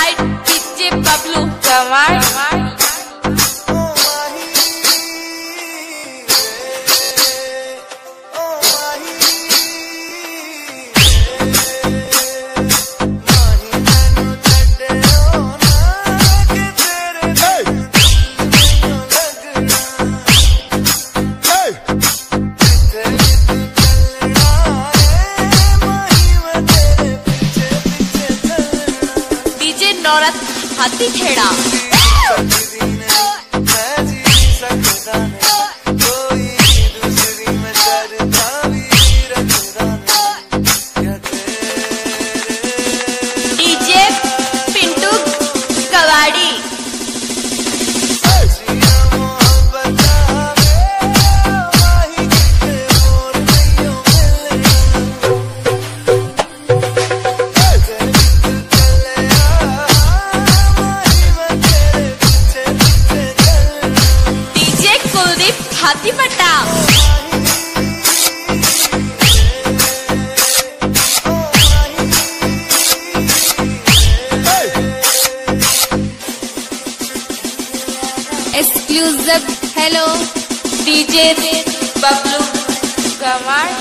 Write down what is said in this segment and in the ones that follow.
by DJ Pablo. Come on. औरत हाथी Kheda DJ Pintu kavadi हाथी पट्टा एक्सक्लूसिव हेलो डीजे बबलू कमाल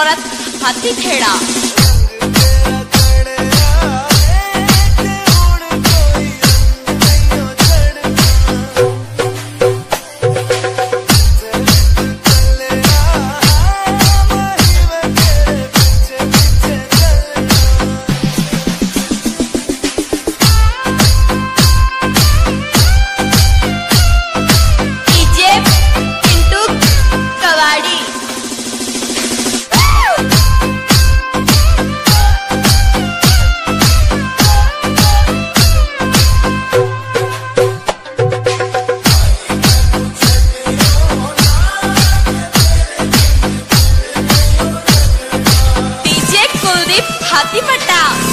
औरत हाथी खेड़ा हाथी पट्टा